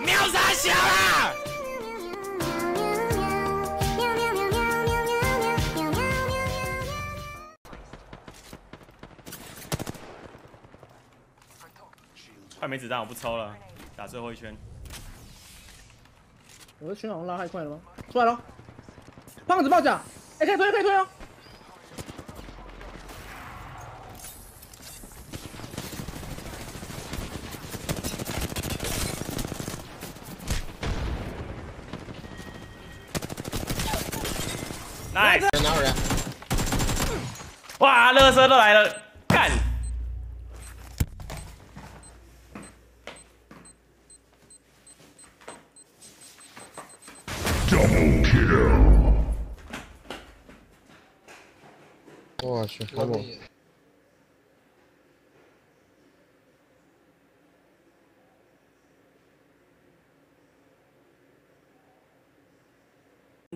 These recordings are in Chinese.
你喵啥小啊！快没子弹，我不抽了，打最后一圈。我的圈好像拉太快了吗？出来了，胖子爆甲，哎、欸，可以推，可以推哦。 来，哪有人？哇，垃圾都来了，干！我去，好猛！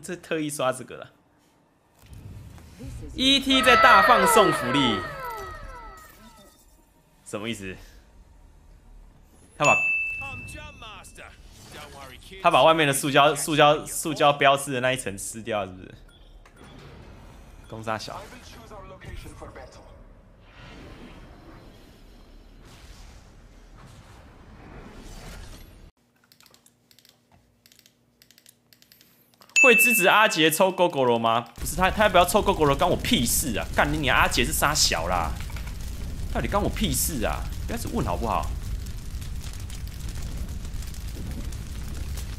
这特意刷这个了。 ET 在大放送福利，什么意思？他把外面的塑胶标志的那一层撕掉，是不是？公杀小。会支持阿杰抽狗狗肉吗？不是他要不要抽狗狗肉，干我屁事啊！干你阿杰是杀小啦，到底干我屁事啊！不要只问好不好？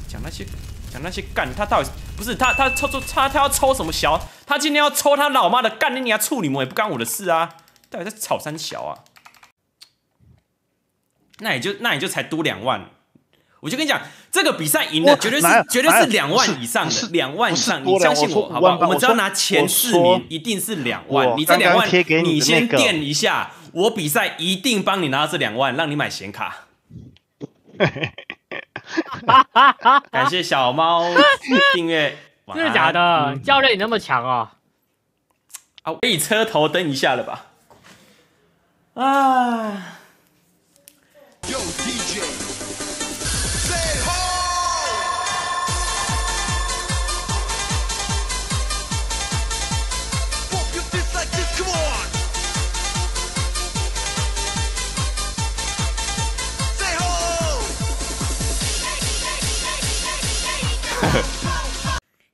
讲那些干他到底不是他抽他要抽什么小？他今天要抽他老妈的干你娘处女膜也不干我的事啊！到底在炒三小啊？那你就才多2万。 我就跟你讲，这个比赛赢的绝对是2万以上的，2万以上，你相信我，好不好？我们只要拿前4名，一定是2万。你这2万，你先垫一下，我比赛一定帮你拿到这2万，让你买显卡。感谢小猫订阅，真的假的？教练你那么强啊？啊，可以车头灯一下了吧？啊。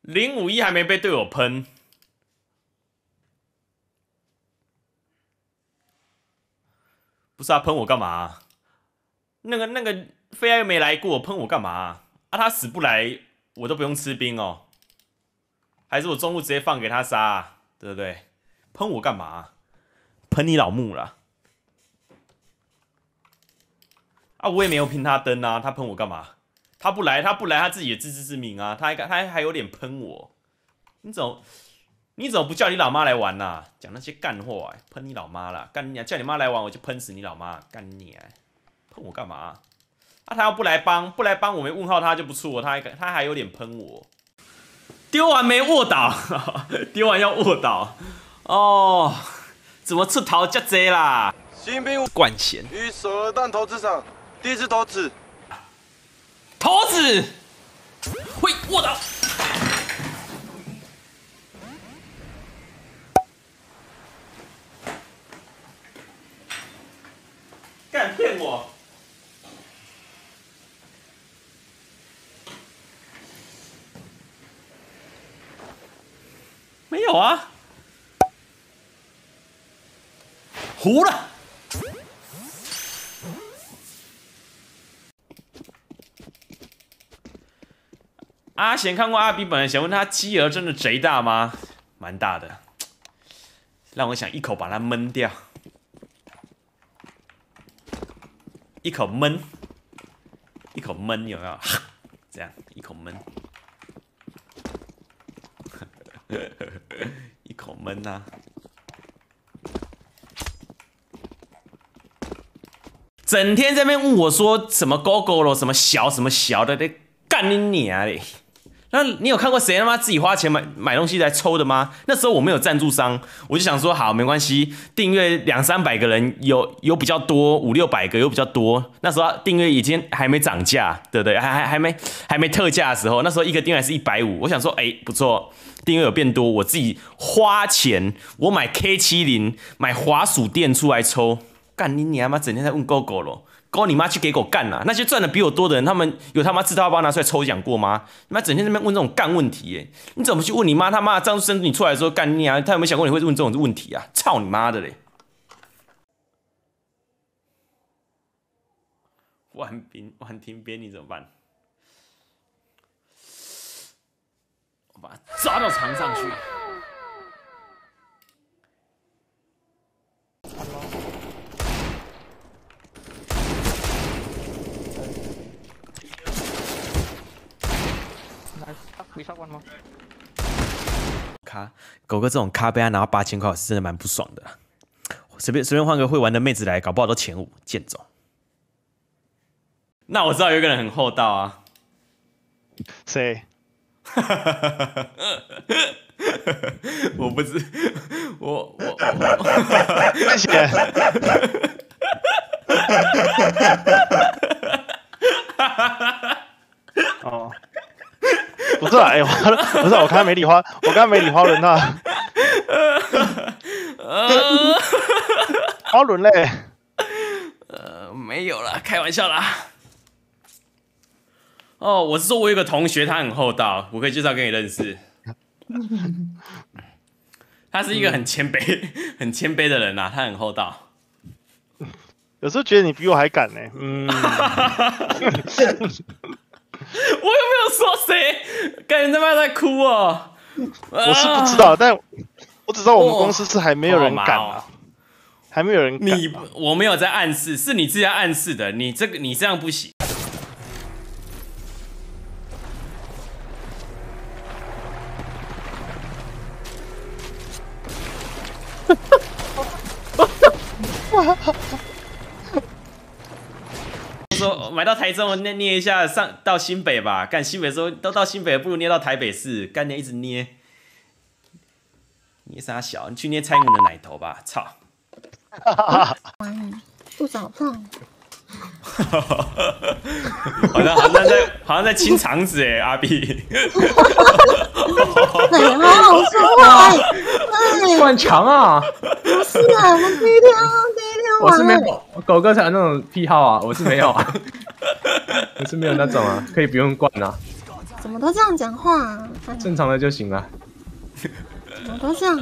051还没被队友喷，不是啊，喷我干嘛、啊？那个飞艾又没来过，喷我干嘛啊？啊，他死不来，我都不用吃兵哦。还是我中路直接放给他杀、啊，对不对？喷我干嘛、啊？喷你老木啦！啊，我也没有拼他灯啊，他喷我干嘛？ 他不来，他自己也自知之明啊！他还有脸喷我，你怎么不叫你老妈来玩呐、啊？讲那些干话、欸，喷你老妈啦！干你啊！叫你妈来玩，我就喷死你老妈！干你啊！喷我干嘛、啊？啊，他要不来帮，我没问号他就不错，他还有脸喷我，丢完没卧倒，丢完要卧倒哦！怎么出头这么多啦？新兵管弦于手榴弹投掷场第一次投掷。 猴子，喂，我的，干骗我！没有啊，糊了。 阿贤看过阿比本人，想问他鸡儿真的贼大吗？蛮大的，让我想一口把它闷掉，一口闷，一口闷，有没有？这样一口闷，一口闷啊！整天在那边问我说什么狗狗咯，什么小什么小的，干你娘嘞！那你有看过谁他妈自己花钱买东西来抽的吗？那时候我没有赞助商，我就想说好没关系，订阅200-300个人有比较多，500-600个有比较多。那时候订阅已经还没涨价，对不对？还没特价的时候，那时候一个订阅是150，我想说哎不错。 订阅有变多，我自己花钱，我买 K70， 买滑鼠垫出来抽，干你娘妈！整天在问狗狗咯，狗你妈去给狗干啦、啊！那些赚的比我多的人，他们有他妈自掏腰包拿出来抽奖过吗？你妈整天在那边问这种干问题、欸，你怎么去问你妈他妈？张生你出来说干你娘，他有没有想过你会问这种问题啊？操你妈的嘞！婉婷编你怎么办？ 把他抓到床上去！卡狗哥这种咖被他拿到8000块，我是真的蛮不爽的。随便换个会玩的妹子来，搞不好都前5，贱种。那我知道有一个人很厚道啊，谁？ 我不知，我谢谢。哦，不是啊，哎、欸，不是、啊，我看没理花，我看没理花轮呐、啊。花轮嘞？没有啦，开玩笑啦。 哦，我是说，我有个同学，他很厚道，我可以介绍给你认识。他是一个很谦卑的人呐、啊，他很厚道。有时候觉得你比我还敢呢、欸。嗯，我有没有说谁？感觉他妈在哭哦。我是不知道，但我只知道我们公司是还没有人敢、啊。哦 还没有人敢、啊。我没有在暗示，是你自己在暗示的。你这样不行。 说买到台中，我捏一下上到新北吧。干新北说都到新北，不如捏到台北市。干捏一直捏，捏啥小？你去捏蔡英文的奶头吧！操！肚子好痛。好像在清肠子哎，阿 B。奶妈好说话哎，灌肠啊！不是啊，我们第一天我是没有狗哥才有那种癖好啊，我是没有啊，我是没有那种啊，可以不用灌啊。怎么都这样讲话啊？正常的就行了。怎么都这样？